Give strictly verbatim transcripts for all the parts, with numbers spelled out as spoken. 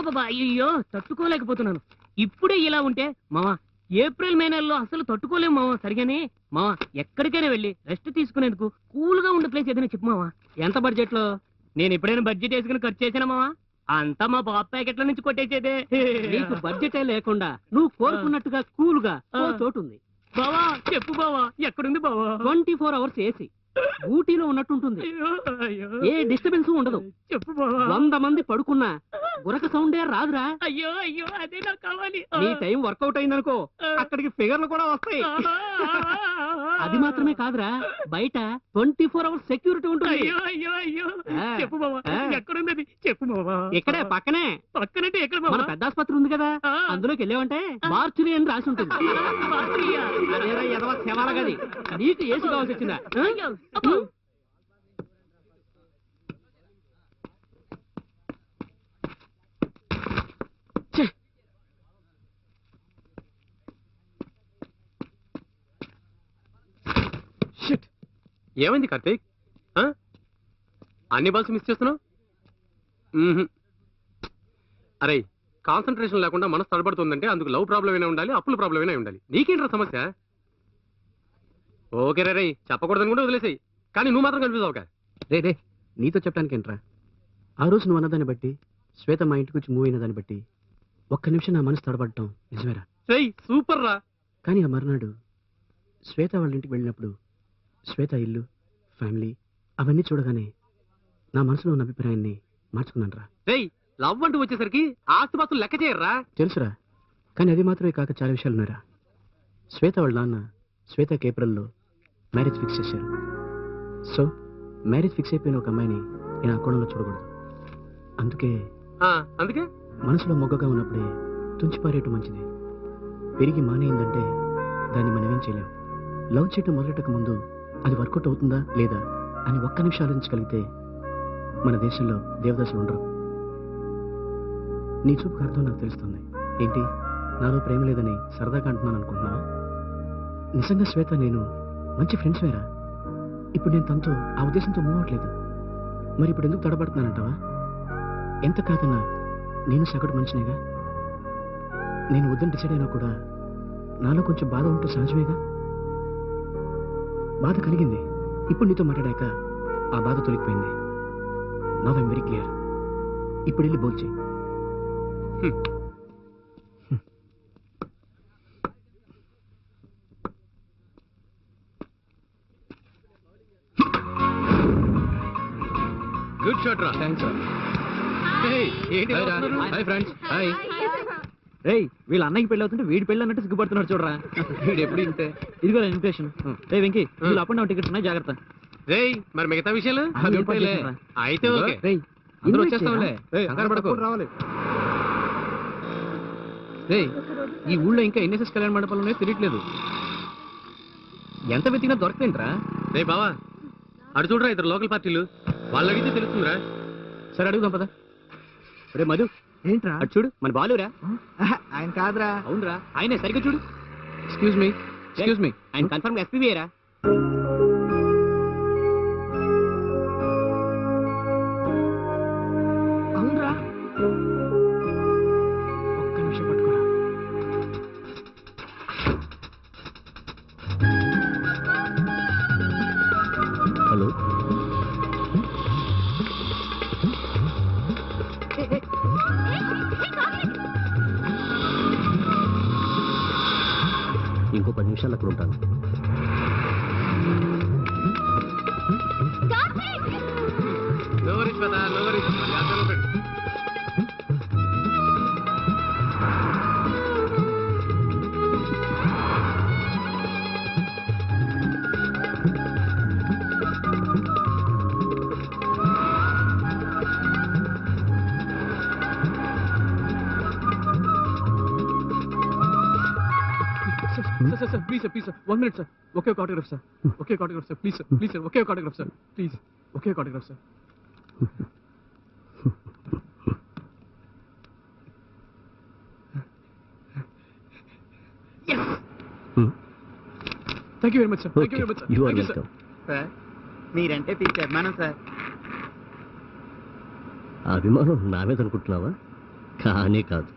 అబ్బబ్బా అయ్యో తట్టుకోలేకపోతున్నాను ఇప్పుడే ఇలా ఉంటే మామ ఏప్రిల్ మే నెలలో అసలు తట్టుకోలేము మామ సరిగానే మామ ఎక్కడికైనా వెళ్ళి రెస్ట్ తీసుకునేందుకు కూల్ గా ఉండే ప్లేస్ ఏదైనా చెప్పు మామ ఎంత బడ్జెట్ లో నేను ఎప్పుడైనా బడ్జెట్ వేసుకుని ఖర్చు చేశానా మామ అంతా మా బాబు ప్యాకెట్ల నుంచి కొట్టేసేదే నీకు బడ్జెట్ లేకుండా నువ్వు కోరుకున్నట్టుగా కూల్ గా ఓ చోటు ఉంది బావా చెప్పు బావా ఎక్కడ ఉంది బావా ట్వంటీ ఫోర్ అవర్స్ ఏసీ ఊటీలో ఉన్నట్టుంటుంది ఏ డిస్టర్బెన్స్ ఉండదు చెప్పు బావా వంద మంది పడుకున్నా గురక సౌండే రాదురా అయ్యో అయ్యో అదే నాకు కావాలి నీ టైం వర్క్ అవుట్ అయిందనుకో అక్కడికి ఫిగర్లు కూడా వస్తాయి అది మాత్రమే కాదురా బయట ట్వంటీ ఫోర్ అవర్స్ సెక్యూరిటీ ఉంటుంది అయ్యో అయ్యో అయ్యో చెప్పు బావా ఎక్కడ ఉంది అది చెప్పు బావా ఇక్కడే పక్కనే పక్కనంటే ఎక్కడ బావా మన పెద్ద ఆసుపత్రి ఉంది కదా అందులోకి వెళ్ళేవంటే మార్చుని అని రాసి ఉంటుంది మార్చునియా అదేరా ఎదవ సేవాల గది నీకు ఏసి కావాల్సి వచ్చిందా ఏమైంది కార్తీక్ అన్ని బాల్స్ మిస్ చేస్తున్నావు అరే కాన్సన్ట్రేషన్ లేకుండా మనసు తడబడుతుందంటే అందుకు లవ్ ప్రాబ్లం అయినా ఉండాలి అప్పుల ప్రాబ్లం అయినా ఉండాలి నీకేంట్రా సమస్య ఓకే రే చెప్పకూడదని కూడా వదిలేసాయి కానీ నువ్వు మాత్రం కన్ఫ్యూజ్ అవక రే రే నీతో చెప్పడానికి ఏంట్రా ఆ రోజు నువ్వు అన్నదాన్ని బట్టి శ్వేత మా ఇంటికి వచ్చి మూవ్ అయిన దాన్ని బట్టి ఒక్క నిమిషం నా మనసు తడబడటం నిజమేరా రేయ్ సూపర్ రా కానీ ఆ మర్నాడు శ్వేత వాళ్ళ ఇంటికి వెళ్ళినప్పుడు శ్వేత ఇల్లు ఫ్యామిలీ అవన్నీ చూడగానే నా మనసులో ఉన్న అభిప్రాయాన్ని మార్చుకున్నానరా రేయ్ లవ్ అంటూ వచ్చేసరికి ఆస్తుపాస్తులు లెక్క చేయరా తెలుసురా కానీ అది మాత్రమే కాక చాలా విషయాలు ఉన్నారా శ్వేత వాళ్ళ నాన్న శ్వేతకి ఏప్రిల్లో మ్యారేజ్ ఫిక్స్ చేశారు సో మ్యారేజ్ ఫిక్స్ అయిపోయిన ఒక అమ్మాయిని నేను ఆ కోణంలో చూడకూడదు అందుకే అందుకే మనసులో మొగ్గగా ఉన్నప్పుడే తుంచిపారేయటం మంచిది పెరిగి మానేయిందంటే దాన్ని మనం ఏం చేయలేం లవ్ చేయటం మొదలెట్టక ముందు అది వర్కౌట్ అవుతుందా లేదా అని ఒక్క నిమిషం ఆలోచించగలిగితే మన దేశంలో దేవదాసులు ఉండరు నీ చూపు అర్థం నాకు తెలుస్తుంది ఏంటి నాలో ప్రేమ లేదని సరదాగా అంటున్నాను అనుకుంటున్నాను నిజంగా శ్వేత నేను మంచి ఫ్రెండ్స్ వేరా ఇప్పుడు నేను తనతో ఆ ఉద్దేశంతో మూవ్ అవ్వట్లేదు మరి ఇప్పుడు ఎందుకు తడబడుతున్నానంటావా ఎంత కాదన్నా నేను సగటు మనిషినేగా నేను వద్దని డిసైడ్ అయినా కూడా నాలో కొంచెం బాధ ఉంటూ సహజమేగా బాధ కలిగింది ఇప్పుడు నీతో మాట్లాడాక ఆ బాధ తొలిగిపోయింది నౌ ఐమ్ వెరీ క్లియర్ ఇప్పుడు వెళ్ళి బోల్చి గుడ్ షాట్ రా థాంక్స్ రా హాయ్ ఫ్రెండ్స్ హాయ్ రే వీళ్ళ అన్నకి పెళ్లి అవుతుంటే వీడి పెళ్లి అన్నట్టు సిగ్గుపడుతున్నాడు చూడరా వీడు ఎప్పుడు ఇంతే ఇది కూడా ఇన్విటేషన్ రే వెంకీ వీళ్ళు అప్ అండ్ డౌన్ టికెట్స్ ఉన్నాయి జాగ్రత్త రే మరి మిగతా విషయాలు అయితే ఓకే రే అందరూ వచ్చేస్తాంలే కంగారు పడకు రావాలి రే ఈ ఊళ్ళో ఇంకా ఎన్ఎస్ఎస్ కళ్యాణ మండపాలు ఉన్నాయో తెలియట్లేదు ఎంత వెతికినా దొరకదేంట్రా రే బావా అటు చూడరా ఇద్దరు లోకల్ పార్టీలు వాళ్ళు అడిగితే తెలుస్తుందిరా సరే అడుగుదాం పదా రే మధు ఏంట్రా అటు చూడు మన బాలురా ఆయన కాదురా అవునరా ఆయనే సరిగ్గా చూడు ఎక్స్క్యూజ్ మీ ఎక్స్క్యూజ్ మీ ఆయన కన్ఫర్మ్ ఎస్పీవీరా అవునరా ఒక్క నిమిషం పట్టుకోరా హలో ఇంకో పది నిమిషాలు అక్కడ ఉంటాను Please sir, please sir. One minute sir. Okay, autograph sir. Okay, autograph sir. Please sir, please sir. Okay, autograph sir. Please. Okay, autograph sir. Yes. Hmm. Thank you very much sir. Thank okay. you very much sir. You are welcome. Sir, meer ante teacher manam sir. Abhimanam naame anukuntunava. కానే కాదు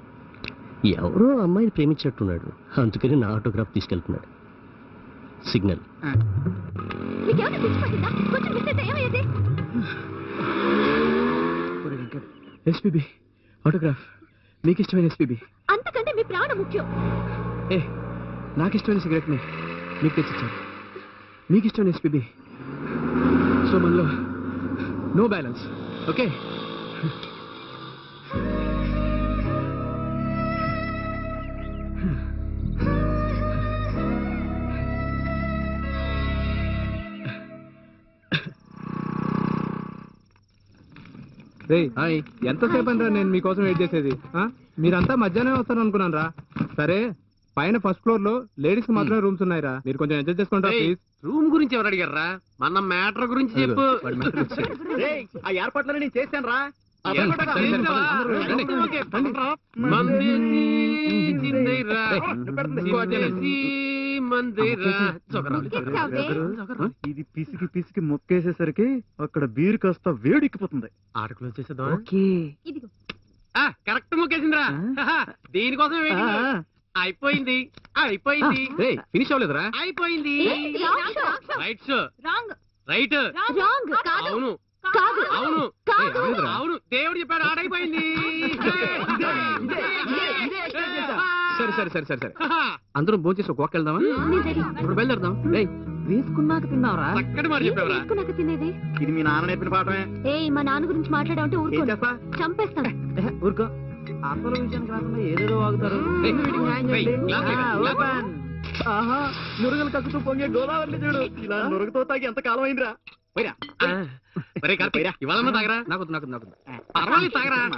ఎవరో అమ్మాయిని ప్రేమించుట్టున్నాడు అందుకని నా autograph తీసుకెళ్తున్నాడు signal నికేవన పిచ్చిపడిందా కొంచెం మిస్సే అయ్యేది ఒరే వెంకట్ ఎస్పీబీ ఆటోగ్రాఫ్ మీకు ఇష్టమైన ఎస్పీబీ అంతకంటే మీ ప్రాణం ముఖ్యం ఏ నాకు ఇష్టమైన సిగరెట్ ని మీకు ఇచ్చాను మీకు ఇష్టమైన ఎస్పీబీ సో మనలో నో బ్యాలెన్స్ ఓకే మీరంతా మధ్యాహ్నం వస్తాను అనుకున్నాను రా సరే పైన ఫస్ట్ ఫ్లోర్ లో లేడీస్ మాత్రమే రూమ్స్ ఉన్నాయిరా మీరు కొంచెం అడ్జస్ట్ చేసుకోండి ప్లీజ్ రూమ్ గురించి ఎవరు అడిగారా మన మ్యాటర్ గురించి చెప్పు ఆ ఏర్పాట్లన్నీ నేను చేశాను రా ఇది పిసికి పిసికి మొక్కేసేసరికి అక్కడ బీర్ కాస్త వేడెక్కిపోతుంది ఆటకులు వచ్చేసేదా కరెక్ట్ మొక్కేసిందిరా దీనికోసం అయిపోయింది అయిపోయింది ఫినిష్ అవ్వలేదురా అయిపోయింది రైట్ రైట్ అవును అవును అవును దేవుడు చెప్పాడు ఆడైపోయింది సరే సరే సరే సరే సరే అందరూ భోంచేసి ఒక వాక్ వెళ్దామా ఇప్పుడు బయలుదేరదాం వేసుకున్నాక తిన్నావరా అక్కడ మరి చెప్పావరా వేసుకున్నాక తినేది ఇది మీ నాన్న నేర్పిన పాఠమే ఏయ్ మా నాన్న గురించి మాట్లాడామంటే ఊరుకోను చంపేస్తాను ఊరుకో అసలు విషయం కాకుండా ఏదేదో వాగుతారు ఆహా నురగలు కక్కుతూ పొంగే డోలావర్లు చూడు ఇలా నురగతో తాగి ఎంత కాలం అయిందిరా పోయిరా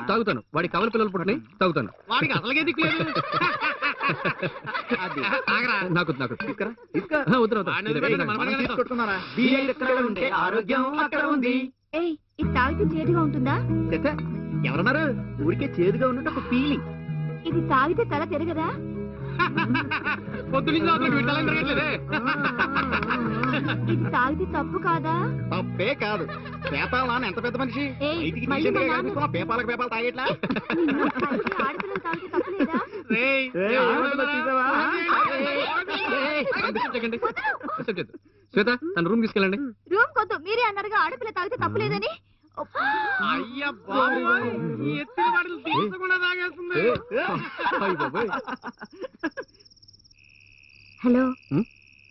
తాగుతాను వాడి కవల పిల్లలు పుట్టిన తాగుతాను వాడికి అసలుగా దిక్కులేదు నాకు నాకు చేదుగా ఉంటుందా ఎవరన్నారు ఊరికే చేదుగా ఉన్నట్టు ఒక ఫీలింగ్ ఇది తాగితే తల తిరగదా పొద్దున ఇది తాగితే తప్పు కాదా తప్పే కాదు పేపాలా ఎంత పెద్ద మనిషి పేపాలకు పేపాలు తాగేట్లా ఆడపిల్లలు తాగితే తప్పు లేదా శ్వేత తన రూమ్ తీసుకెళ్ళండి రూమ్ కొద్దు మీరే అన్నారుగా ఆడపిల్ల తాగితే తప్పు లేదని అయ్యా హలో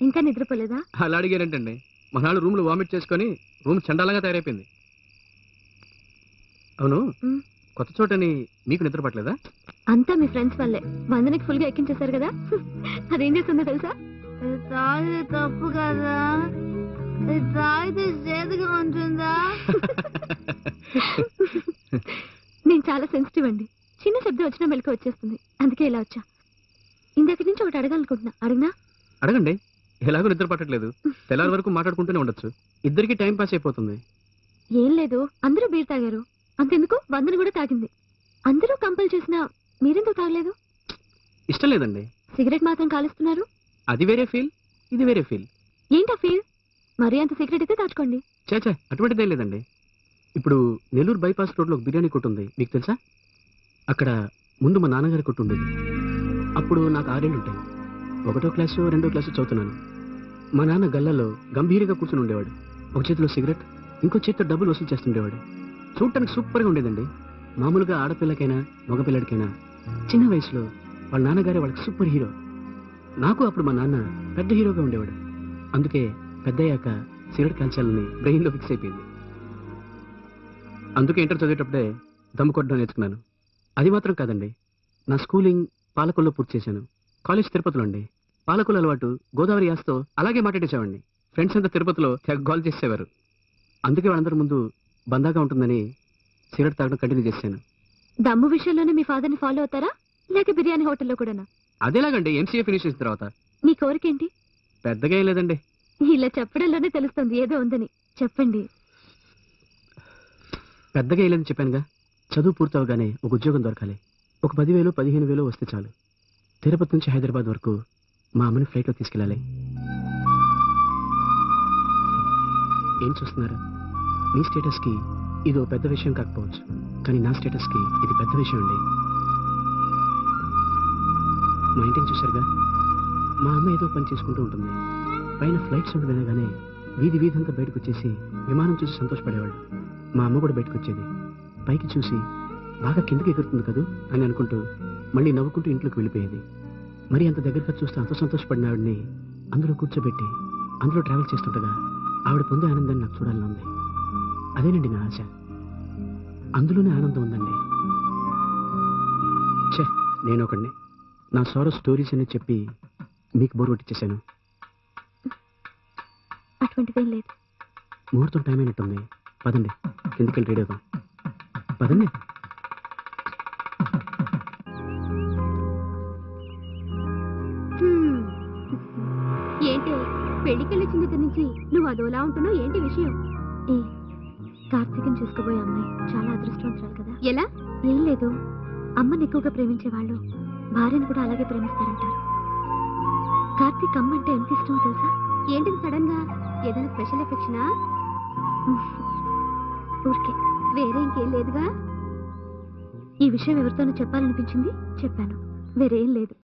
ఇంకా నిద్రపోలేదా అలా అడిగారంటండి మనాడు రూమ్ లో వామిట్ చేసుకుని రూమ్ చండాలంగా తయారైపోయింది అవును కొత్త చోటని మీకు నిద్ర పట్టలేదా అంతా మీ ఫ్రెండ్స్ వల్లే వందనకి ఫుల్ గా ఎక్కించేశారు కదా అదేం చేస్తుందో తెలుసా తప్పు కదా నేను చాలా సెన్సిటివ్ అండి చిన్న శబ్దం వచ్చినా మెలకు వచ్చేస్తుంది అందుకే ఇలా వచ్చా ఇందక్కడి నుంచి ఒకటి అడగాలనుకుంటున్నా అడిగినా అడగండి ఎలాగో నిద్ర పట్టట్లేదు తెల్లారి వరకు మాట్లాడుకుంటూనే ఉండొచ్చు ఇద్దరికి టైం పాస్ అయిపోతుంది ఏం లేదు అందరూ బీర్ తాగారు అంతెందుకు వందను కూడా తాగింది అందరూ కంపల్ చేసినా మీరెందుకు తాగలేదు ఇష్టం లేదండి సిగరెట్ మాత్రం కాలుస్తున్నారు అది వేరే ఫీల్ ఇది వేరే ఫీల్ ఏంటా ఫీల్ మరీ అంత సిగరెట్ అయితే దాచుకోండి చాచా అటువంటిదేం లేదండి ఇప్పుడు నెల్లూరు బైపాస్ రోడ్ లో బిర్యానీ కొట్టు ఉంది మీకు తెలుసా అక్కడ ముందు మా నాన్నగారి కొట్టు ఉండేది అప్పుడు నాకు ఆరేళ్ళు ఉంటాయి ఒకటో క్లాసు రెండో క్లాసు చదువుతున్నాను మా నాన్న గల్లలో గంభీరంగా కూర్చుని ఉండేవాడు ఒక చేతిలో సిగరెట్ ఇంకో చేతితో డబ్బులు వసూలు చేస్తుండేవాడు చూడటానికి సూపర్గా ఉండేదండి మామూలుగా ఆడపిల్లకైనా మగపిల్లడికైనా చిన్న వయసులో వాళ్ళ నాన్నగారే వాళ్ళకి సూపర్ హీరో నాకు అప్పుడు మా నాన్న పెద్ద హీరోగా ఉండేవాడు అందుకే పెద్దయ్యాక సిగరెట్ కాల్చాలని బ్రెయిన్లో ఫిక్స్ అయిపోయింది అందుకే ఇంటర్ చదివేటప్పుడే దమ్ము కొట్టడం నేర్చుకున్నాను అది మాత్రం కాదండి నా స్కూలింగ్ పాలకొల్లో పూర్తి చేశాను కాలేజ్ తిరుపతిలో అండి పాలకుల అలవాటు గోదావరి యాస్తో అలాగే మాట్లాడేసేవాడిని ఫ్రెండ్స్ అంతా తిరుపతిలో గోల్ చేసేవారు అందుకే వాళ్ళందరి ముందు బందాగా ఉంటుందని సిగరెట్ తాగడం కంటిన్యూ చేశాను దమ్ము విషయంలోనే మీ ఫాదర్ ని ఫాలో అవుతారా లేక బిర్యానీ హోటల్లో కూడా అదేలాగండి ఎంసీఏ ఫినిష్ చేసిన తర్వాత మీ కోరికేంటి పెద్దగా లేదండి ఇలా చెప్పడంలోనే తెలుస్తుంది ఏదో ఉందని చెప్పండి పెద్దగా లేదని చెప్పానుగా చదువు పూర్తవగానే ఒక ఉద్యోగం దొరకాలి ఒక పదివేలు పదిహేను వేలు వస్తే చాలు తిరుపతి నుంచి హైదరాబాద్ వరకు మా అమ్మని ఫ్లైట్లో తీసుకెళ్ళాలి ఏం చూస్తున్నారు మీ స్టేటస్కి ఇది పెద్ద విషయం కాకపోవచ్చు కానీ నా స్టేటస్కి ఇది పెద్ద విషయం అండి మా ఇంటిని చూశారుగా మా అమ్మ ఏదో పని చేసుకుంటూ ఉంటుంది పైన ఫ్లైట్ సౌండ్ వినగానే వీధి వీధంతా బయటకు వచ్చేసి విమానం చూసి సంతోషపడేవాళ్ళు మా అమ్మ కూడా బయటకు వచ్చేది పైకి చూసి బాగా కిందకి ఎగురుతుంది కదూ అని అనుకుంటూ మళ్ళీ నవ్వుకుంటూ ఇంట్లోకి వెళ్ళిపోయేది మరి అంత దగ్గరగా చూస్తే అంత సంతోషపడిన ఆవిడని అందులో కూర్చోబెట్టి అందులో ట్రావెల్ చేస్తుండగా ఆవిడ పొందే ఆనందాన్ని నాకు చూడాలని ఉంది అదేనండి నా ఆశ అందులోనే ఆనందం ఉందండి ఛే నేను ఒకడిని నా సారో స్టోరీస్ అని చెప్పి మీకు బోర్ కొట్టించేశాను అటువంటిదేం లేదు ముహూర్తం టైం అయినట్టుంది పదండి కిందకెళ్ళి రెడీ అవుతాం పదండి ఏంటి పెళ్ళికెళ్ళి చిన్నతన నుంచి నువ్వు అదోలా ఉంటున్నావు ఏంటి విషయం ఏ కార్తీకం చేసుకోబోయే అమ్మాయి చాలా అదృష్టవంతురాలు కదా ఎలా ఏం లేదు అమ్మని ఎక్కువగా ప్రేమించే వాళ్ళు భార్యను కూడా అలాగే ప్రేమిస్తారంటారు కార్తీక్ అమ్మ అంటే ఎంత ఇష్టమో తెలుసా ఏంటి సడన్ గా ఏదైనా స్పెషల్ ఎఫెక్షనా ఊరికే వేరే ఇంకేం లేదుగా ఈ విషయం ఎవరితోనూ చెప్పాలనిపించింది చెప్పాను వేరేం లేదు